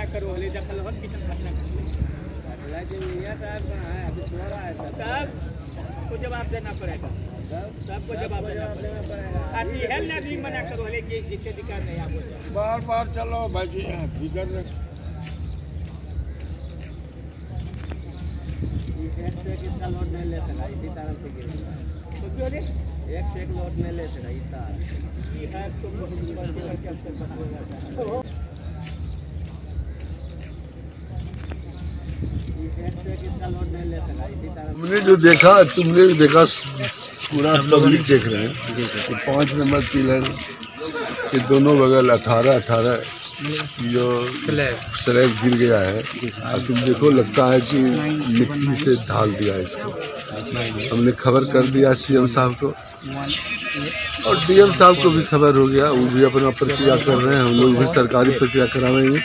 घटना करो ले जा कल हम किचन घटना करो लेकिन ये साहब कहां है अभी सो रहा है साहब को जवाब देना पड़ेगा सबको जवाब देना पड़ेगा आती है ना भी मना करो लेकिन जिससे अधिकार नहीं आपको बार-बार चलो भाई फिकर में एक से किसका लोड नहीं ले सकता इसी तरह से गिर तो क्यों रे एक से एक लोड नहीं ले सकता इतना ये है तो बहुत बड़ा कैप्चर बना है हमने जो देखा तुमने भी देखा पूरा हम लोग देख रहे हैं कि 5 नंबर पिलर के दोनों बगल 18-18 जो स्लैब गिर गया है और तुम देखो लगता है कि मिट्टी से ढाल दिया है इसको। हमने खबर कर दिया सीएम साहब को और डीएम साहब को भी खबर हो गया, वो भी अपना प्रक्रिया कर रहे हैं, हम लोग भी सरकारी प्रक्रिया कराएंगे।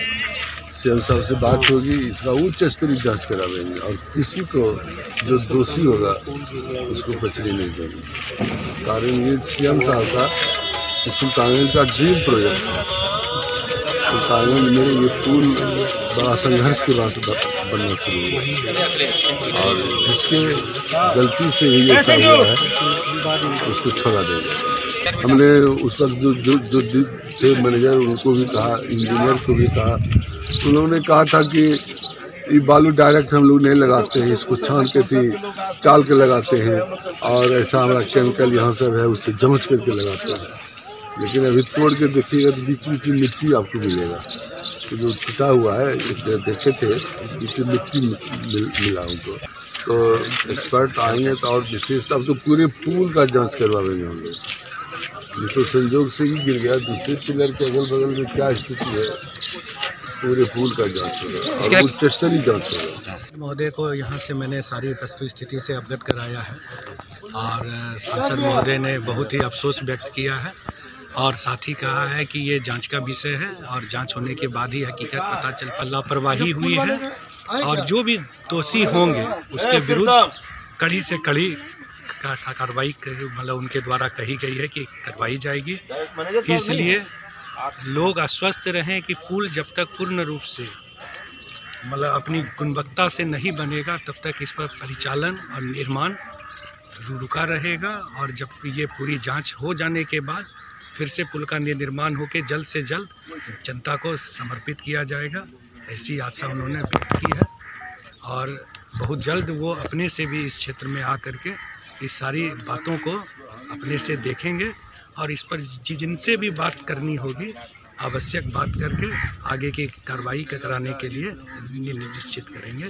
सीएम साहब से बात होगी, इसका उच्च स्तरीय जांच करावेंगे और किसी को जो दोषी होगा उसको बचने नहीं देंगे। कारण ये सीएम साहब का सुल्तानगंज का ड्रीम प्रोजेक्ट है। सुल्तानगंज में ये पुल बड़ा संघर्ष के बाद बनना शुरू हुआ और जिसके गलती से ही ये सब हुआ है उसको छोड़ा देंगे। हमने उस वक्त जो थे मैनेजर उनको भी कहा, इंजीनियर को भी कहा, उन्होंने कहा था कि ये बालू डायरेक्ट हम लोग नहीं लगाते हैं, इसको छान के थी चाल के लगाते हैं और ऐसा हमारा केमिकल यहाँ सब है उससे जमच करके लगाते हैं। लेकिन अभी तोड़ के देखिएगा तो बीच बीच में मिट्टी आपको मिलेगा, तो जो टूटा हुआ है देखे थे बीच में मिट्टी मिला उनको। तो एक्सपर्ट आएंगे तो और विशेष अब तो पूरे पूल का जाँच करवाएंगे हम लोग। ये तो संजोग से ही गिर गया, दूसरे पिलर के अगल बगल में क्या स्थिति है पूरे पूल का जांच होगा, उच्च स्तरीय जांच होगा। महोदय को यहाँ से मैंने सारी वस्तु स्थिति से अवगत कराया है और सांसद महोदय ने बहुत ही अफसोस व्यक्त किया है और साथ ही कहा है कि ये जांच का विषय है और जांच होने के बाद ही हकीकत पता चल लापरवाही हुई है और जो भी दोषी होंगे उसके विरुद्ध कड़ी से कड़ी कार्रवाई मतलब उनके द्वारा कही गई है कि करवाई जाएगी। इसलिए लोग आश्वस्त रहें कि पुल जब तक पूर्ण रूप से मतलब अपनी गुणवत्ता से नहीं बनेगा तब तक इस पर परिचालन और निर्माण रुका रहेगा और जब ये पूरी जांच हो जाने के बाद फिर से पुल का निर्माण होकर जल्द से जल्द जनता को समर्पित किया जाएगा, ऐसी आशा उन्होंने व्यक्त की है। और बहुत जल्द वो अपने से भी इस क्षेत्र में आ करके इस सारी बातों को अपने से देखेंगे और इस पर जिनसे भी बात करनी होगी आवश्यक बात करके आगे की कार्रवाई कराने के लिए निश्चित करेंगे।